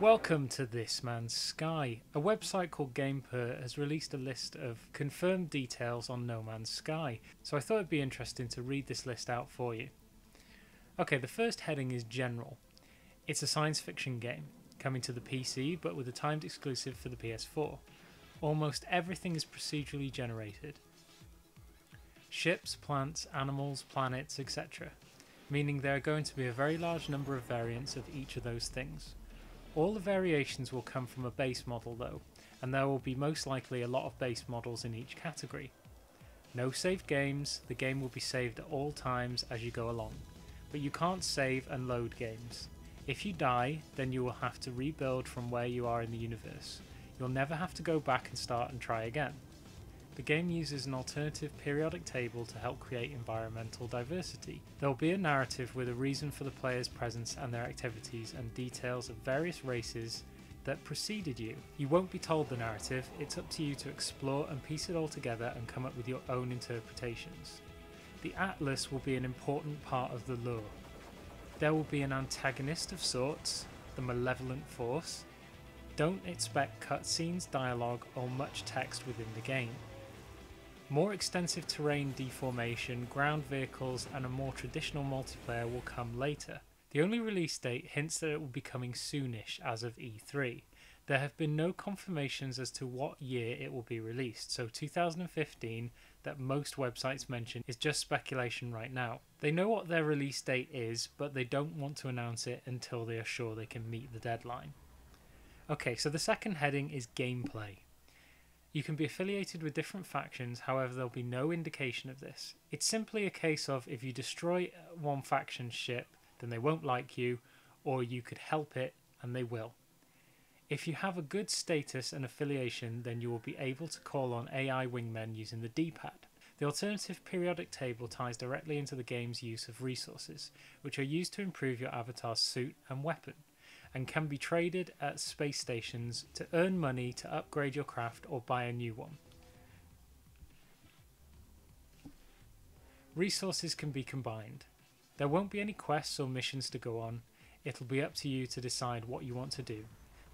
Welcome to This Man's Sky. A website called Gamepur has released a list of confirmed details on No Man's Sky, so I thought it'd be interesting to read this list out for you. Okay, the first heading is General. It's a science fiction game, coming to the PC but with a timed exclusive for the PS4. Almost everything is procedurally generated. Ships, plants, animals, planets, etc. Meaning there are going to be a very large number of variants of each of those things. All the variations will come from a base model though, and there will be most likely a lot of base models in each category. No saved games, the game will be saved at all times as you go along, but you can't save and load games. If you die, then you will have to rebuild from where you are in the universe. You'll never have to go back and start and try again. The game uses an alternative periodic table to help create environmental diversity. There'll be a narrative with a reason for the player's presence and their activities and details of various races that preceded you. You won't be told the narrative, it's up to you to explore and piece it all together and come up with your own interpretations. The Atlas will be an important part of the lore. There will be an antagonist of sorts, the Malevolent Force. Don't expect cutscenes, dialogue, or much text within the game. More extensive terrain deformation, ground vehicles and a more traditional multiplayer will come later. The only release date hints that it will be coming soonish as of E3. There have been no confirmations as to what year it will be released, so 2015 that most websites mention is just speculation right now. They know what their release date is, but they don't want to announce it until they are sure they can meet the deadline. Okay, so the second heading is gameplay. You can be affiliated with different factions, however there'll be no indication of this. It's simply a case of if you destroy one faction's ship, then they won't like you, or you could help it and they will. If you have a good status and affiliation, then you will be able to call on AI wingmen using the D-pad. The alternative periodic table ties directly into the game's use of resources, which are used to improve your avatar's suit and weapon, and can be traded at space stations to earn money to upgrade your craft or buy a new one. Resources can be combined. There won't be any quests or missions to go on, it'll be up to you to decide what you want to do.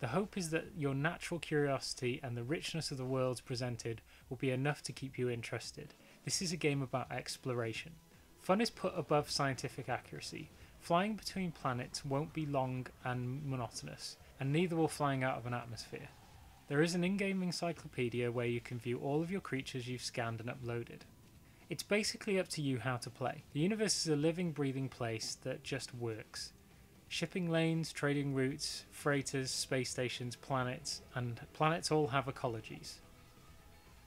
The hope is that your natural curiosity and the richness of the worlds presented will be enough to keep you interested. This is a game about exploration. Fun is put above scientific accuracy. Flying between planets won't be long and monotonous, and neither will flying out of an atmosphere. There is an in-game encyclopedia where you can view all of your creatures you've scanned and uploaded. It's basically up to you how to play. The universe is a living, breathing place that just works. Shipping lanes, trading routes, freighters, space stations, planets, and planets all have ecologies.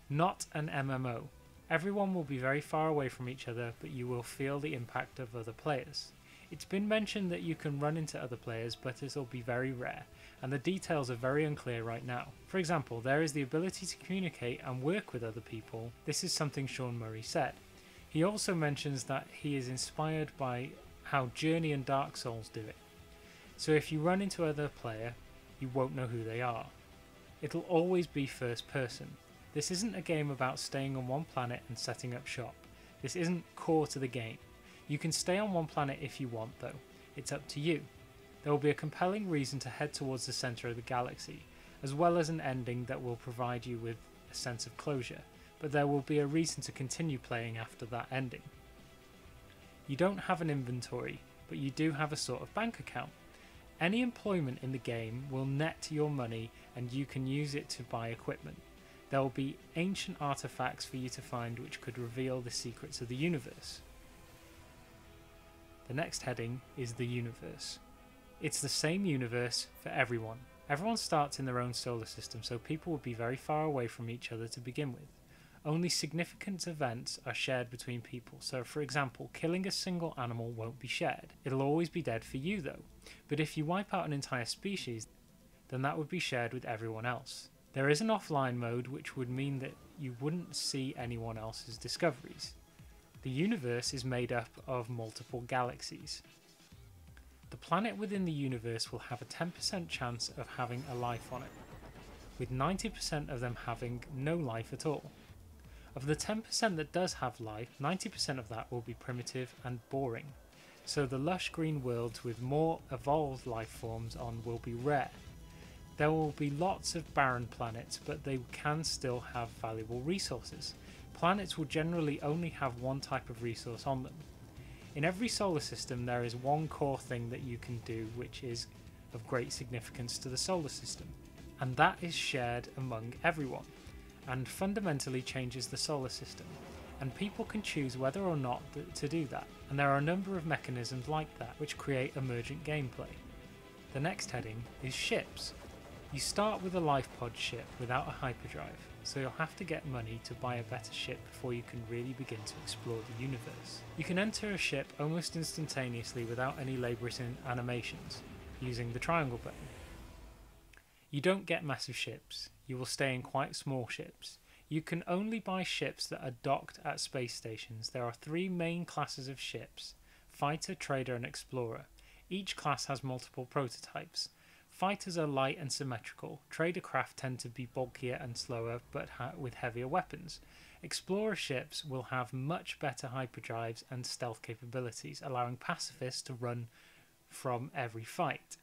Not an MMO. Everyone will be very far away from each other, but you will feel the impact of other players. It's been mentioned that you can run into other players, but it'll be very rare, and the details are very unclear right now. For example, there is the ability to communicate and work with other people. This is something Sean Murray said. He also mentions that he is inspired by how Journey and Dark Souls do it. So if you run into another player, you won't know who they are. It'll always be first person. This isn't a game about staying on one planet and setting up shop. This isn't core to the game. You can stay on one planet if you want though, it's up to you. There will be a compelling reason to head towards the centre of the galaxy, as well as an ending that will provide you with a sense of closure, but there will be a reason to continue playing after that ending. You don't have an inventory, but you do have a sort of bank account. Any employment in the game will net your money and you can use it to buy equipment. There will be ancient artefacts for you to find which could reveal the secrets of the universe. The next heading is the universe. It's the same universe for everyone. Everyone starts in their own solar system, so people will be very far away from each other to begin with. Only significant events are shared between people, so for example, killing a single animal won't be shared. It'll always be dead for you though, but if you wipe out an entire species, then that would be shared with everyone else. There is an offline mode, which would mean that you wouldn't see anyone else's discoveries. The universe is made up of multiple galaxies. The planet within the universe will have a 10% chance of having a life on it, with 90% of them having no life at all. Of the 10% that does have life, 90% of that will be primitive and boring, so the lush green worlds with more evolved life forms on will be rare. There will be lots of barren planets, but they can still have valuable resources. Planets will generally only have one type of resource on them. In every solar system there is one core thing that you can do which is of great significance to the solar system, and that is shared among everyone, and fundamentally changes the solar system, and people can choose whether or not to do that, and there are a number of mechanisms like that which create emergent gameplay. The next heading is ships. You start with a life pod ship without a hyperdrive, so you'll have to get money to buy a better ship before you can really begin to explore the universe. You can enter a ship almost instantaneously without any laborious animations, using the triangle button. You don't get massive ships, you will stay in quite small ships. You can only buy ships that are docked at space stations. There are three main classes of ships: fighter, trader and explorer. Each class has multiple prototypes. Fighters are light and symmetrical, trader craft tend to be bulkier and slower but with heavier weapons. Explorer ships will have much better hyperdrives and stealth capabilities, allowing pacifists to run from every fight.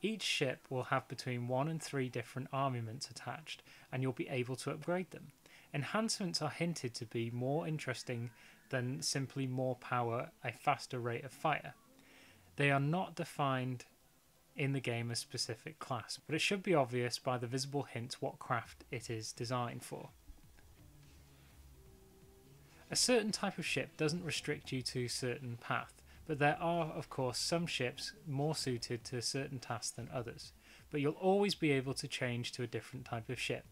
Each ship will have between 1 and 3 different armaments attached, and you'll be able to upgrade them. Enhancements are hinted to be more interesting than simply more power, a faster rate of fire. They are not defined in the game as specific class, but it should be obvious by the visible hints what craft it is designed for. A certain type of ship doesn't restrict you to a certain path, but there are, of course, some ships more suited to certain tasks than others, but you'll always be able to change to a different type of ship.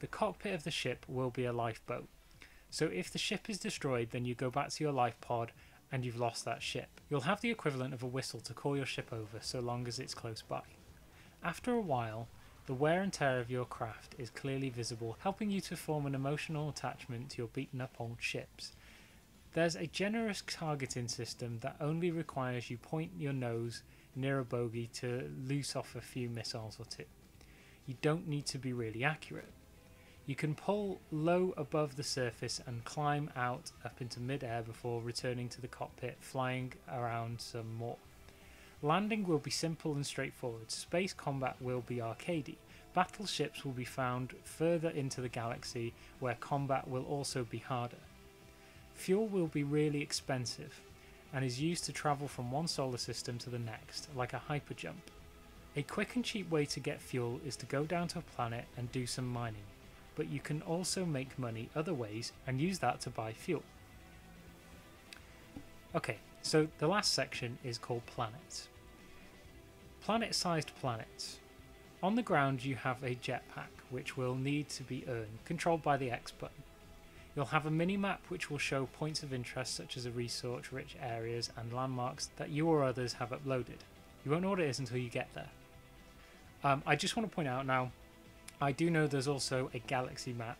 The cockpit of the ship will be a lifeboat, so if the ship is destroyed then you go back to your life pod and you've lost that ship. You'll have the equivalent of a whistle to call your ship over so long as it's close by. After a while, the wear and tear of your craft is clearly visible, helping you to form an emotional attachment to your beaten up old ships. There's a generous targeting system that only requires you point your nose near a bogey to loose off a few missiles or two. You don't need to be really accurate. You can pull low above the surface and climb out up into mid-air before returning to the cockpit, flying around some more. Landing will be simple and straightforward. Space combat will be arcadey. Battleships will be found further into the galaxy, where combat will also be harder. Fuel will be really expensive and is used to travel from one solar system to the next, like a hyperjump. A quick and cheap way to get fuel is to go down to a planet and do some mining, but you can also make money other ways and use that to buy fuel. Okay, so the last section is called planets. Planet-sized planets. On the ground you have a jetpack, which will need to be earned, controlled by the X button. You'll have a minimap which will show points of interest such as resource-rich areas and landmarks that you or others have uploaded. You won't know what it is until you get there. I just want to point out now, I do know there's also a galaxy map,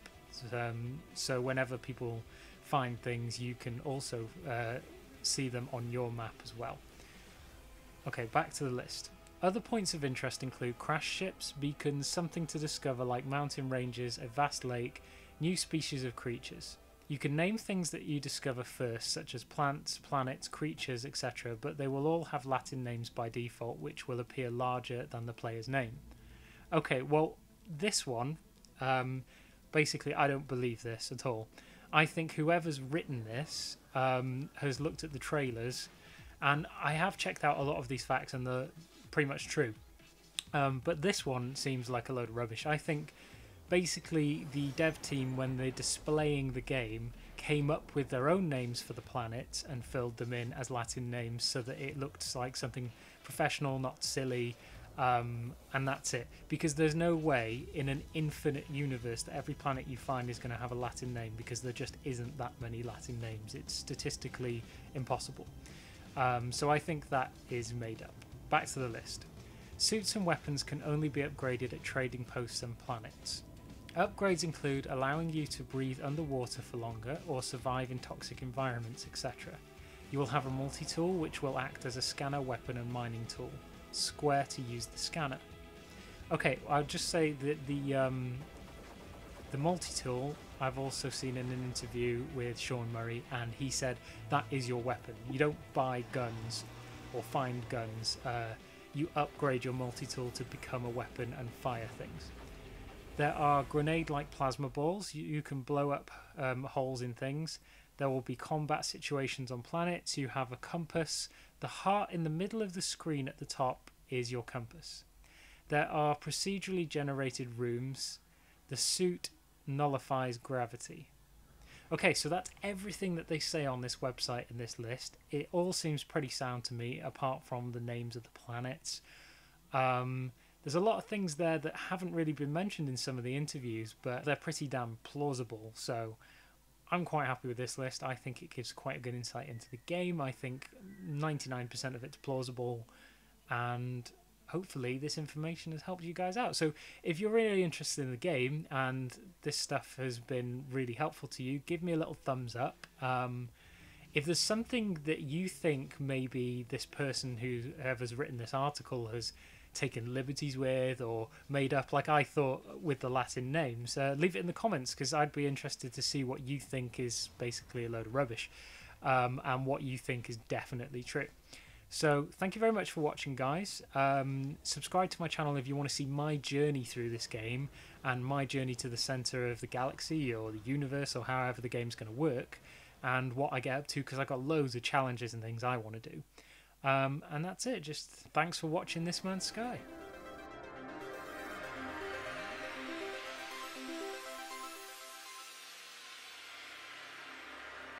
so whenever people find things you can also see them on your map as well. Okay, back to the list. Other points of interest include crash ships, beacons, something to discover like mountain ranges, a vast lake, new species of creatures. You can name things that you discover first, such as plants, planets, creatures, etc., but they will all have Latin names by default, which will appear larger than the player's name. Okay, well, this one, basically I don't believe this at all. I think whoever's written this has looked at the trailers, and I have checked out a lot of these facts and they're pretty much true. But this one seems like a load of rubbish. I think basically the dev team, when they're displaying the game, came up with their own names for the planets and filled them in as Latin names so that it looked like something professional, not silly, and that's it. Because there's no way in an infinite universe that every planet you find is going to have a Latin name, because there just isn't that many Latin names. It's statistically impossible. So I think that is made up. Back to the list. Suits and weapons can only be upgraded at trading posts and planets. Upgrades include allowing you to breathe underwater for longer or survive in toxic environments, etc. You will have a multi-tool which will act as a scanner, weapon and mining tool. Square to use the scanner. Okay, I'll just say that the multi-tool, I've also seen in an interview with Sean Murray, and he said that is your weapon. You don't buy guns or find guns. you upgrade your multi-tool to become a weapon and fire things. There are grenade-like plasma balls. You can blow up holes in things. There will be combat situations on planets. You have a compass. The heart in the middle of the screen at the top is your compass. There are procedurally generated rooms. The suit nullifies gravity. Okay, so that's everything that they say on this website and this list. It all seems pretty sound to me, apart from the names of the planets. There's a lot of things there that haven't really been mentioned in some of the interviews, but they're pretty damn plausible, so I'm quite happy with this list. I think it gives quite a good insight into the game. I think 99% of it's plausible, and hopefully this information has helped you guys out. So if you're really interested in the game and this stuff has been really helpful to you, give me a little thumbs up. If there's something that you think maybe this person whoever's written this article has taken liberties with or made up, like I thought with the Latin names, leave it in the comments, because I'd be interested to see what you think is basically a load of rubbish, and what you think is definitely true. So thank you very much for watching, guys. Subscribe to my channel if you want to see my journey through this game and my journey to the center of the galaxy or the universe, or however the game's going to work, and what I get up to, because I've got loads of challenges and things I want to do. And that's it. Just thanks for watching This Man's Sky.